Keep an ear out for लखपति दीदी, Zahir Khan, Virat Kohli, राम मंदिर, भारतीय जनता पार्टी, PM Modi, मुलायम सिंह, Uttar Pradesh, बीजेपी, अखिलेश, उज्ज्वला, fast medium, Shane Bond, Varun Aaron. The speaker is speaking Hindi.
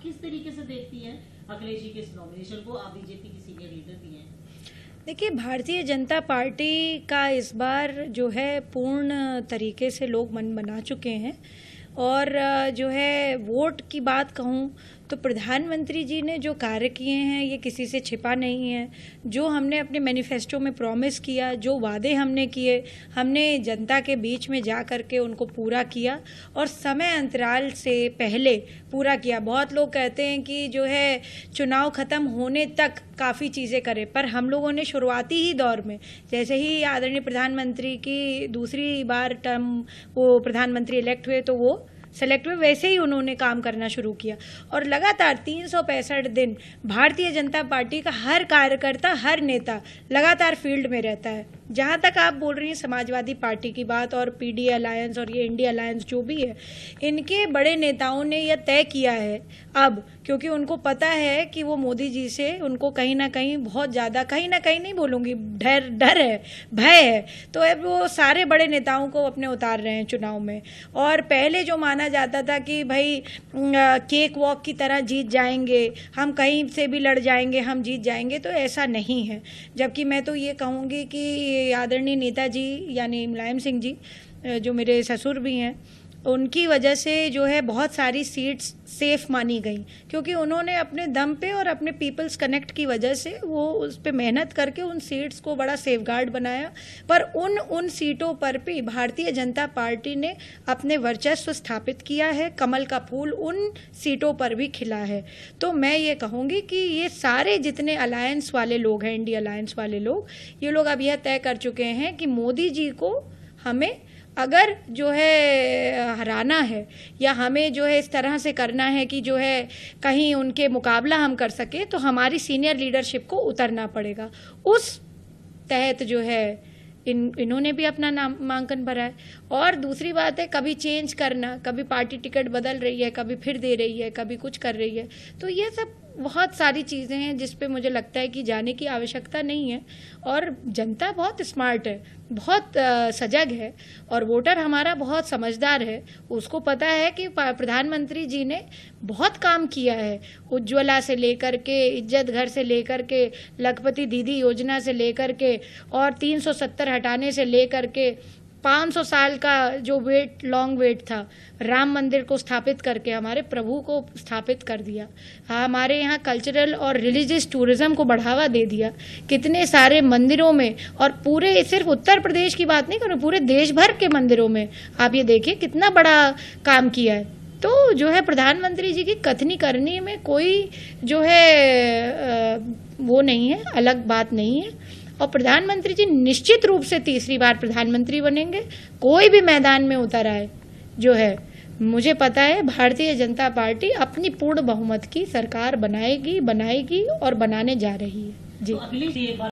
आप किस तरीके से देखती हैं अखिलेश जी के इस नॉमिनेशन को, आप बीजेपी की सीनियर लीडर भी हैं? देखिए, भारतीय जनता पार्टी का इस बार जो है पूर्ण तरीके से लोग मन बना चुके हैं और जो है वोट की बात कहूँ तो प्रधानमंत्री जी ने जो कार्य किए हैं ये किसी से छिपा नहीं है। जो हमने अपने मैनिफेस्टो में प्रॉमिस किया, जो वादे हमने किए, हमने जनता के बीच में जा कर के उनको पूरा किया और समय अंतराल से पहले पूरा किया। बहुत लोग कहते हैं कि जो है चुनाव ख़त्म होने तक काफ़ी चीज़ें करें, पर हम लोगों ने शुरुआती ही दौर में जैसे ही आदरणीय प्रधानमंत्री की दूसरी बार टर्म वो प्रधानमंत्री इलेक्ट हुए तो वो सेलेक्ट में वैसे ही उन्होंने काम करना शुरू किया और लगातार 365 दिन भारतीय जनता पार्टी का हर कार्यकर्ता, हर नेता लगातार फील्ड में रहता है। जहाँ तक आप बोल रही हैं समाजवादी पार्टी की बात और पीडी अलायंस और ये इंडिया अलायंस जो भी है, इनके बड़े नेताओं ने यह तय किया है अब, क्योंकि उनको पता है कि वो मोदी जी से उनको कहीं ना कहीं बहुत ज़्यादा, कहीं ना कहीं नहीं बोलूँगी, डर है, भय है, तो अब वो सारे बड़े नेताओं को अपने उतार रहे हैं चुनाव में। और पहले जो माना जाता था कि भाई केक वॉक की तरह जीत जाएंगे, हम कहीं से भी लड़ जाएंगे, हम जीत जाएंगे, तो ऐसा नहीं है। जबकि मैं तो ये कहूँगी कि आदरणीय नेताजी यानी मुलायम सिंह जी जो मेरे ससुर भी हैं, उनकी वजह से जो है बहुत सारी सीट्स सेफ मानी गई, क्योंकि उन्होंने अपने दम पे और अपने पीपल्स कनेक्ट की वजह से वो उस पे मेहनत करके उन सीट्स को बड़ा सेफ गार्ड बनाया। पर उन सीटों पर भी भारतीय जनता पार्टी ने अपने वर्चस्व स्थापित किया है, कमल का फूल उन सीटों पर भी खिला है। तो मैं ये कहूँगी कि ये सारे जितने अलायंस वाले लोग हैं, इंडिया अलायंस वाले लोग, ये लोग अब यह तय कर चुके हैं कि मोदी जी को हमें अगर जो है हराना है या हमें जो है इस तरह से करना है कि जो है कहीं उनके मुकाबला हम कर सके, तो हमारी सीनियर लीडरशिप को उतरना पड़ेगा। उस तहत जो है इन्होंने भी अपना नामांकन भरा है। और दूसरी बात है, कभी चेंज करना, कभी पार्टी टिकट बदल रही है, कभी फिर दे रही है, कभी कुछ कर रही है, तो ये सब बहुत सारी चीज़ें हैं जिस पे मुझे लगता है कि जाने की आवश्यकता नहीं है। और जनता बहुत स्मार्ट है, बहुत सजग है और वोटर हमारा बहुत समझदार है। उसको पता है कि प्रधानमंत्री जी ने बहुत काम किया है, उज्ज्वला से लेकर के, इज्जत घर से लेकर के, लखपति दीदी योजना से लेकर के और 370 हटाने से लेकर के, 500 साल का जो लॉन्ग वेट था, राम मंदिर को स्थापित करके हमारे प्रभु को स्थापित कर दिया, हमारे यहाँ कल्चरल और रिलीजियस टूरिज्म को बढ़ावा दे दिया, कितने सारे मंदिरों में, और पूरे, सिर्फ उत्तर प्रदेश की बात नहीं करूँ, पूरे देश भर के मंदिरों में आप ये देखिए कितना बड़ा काम किया है। तो जो है प्रधानमंत्री जी की कथनी करनी में कोई जो है वो नहीं है, अलग बात नहीं है। और प्रधानमंत्री जी निश्चित रूप से तीसरी बार प्रधानमंत्री बनेंगे, कोई भी मैदान में उतर आए। जो है मुझे पता है भारतीय जनता पार्टी अपनी पूर्ण बहुमत की सरकार बनाएगी और बनाने जा रही है जी। तो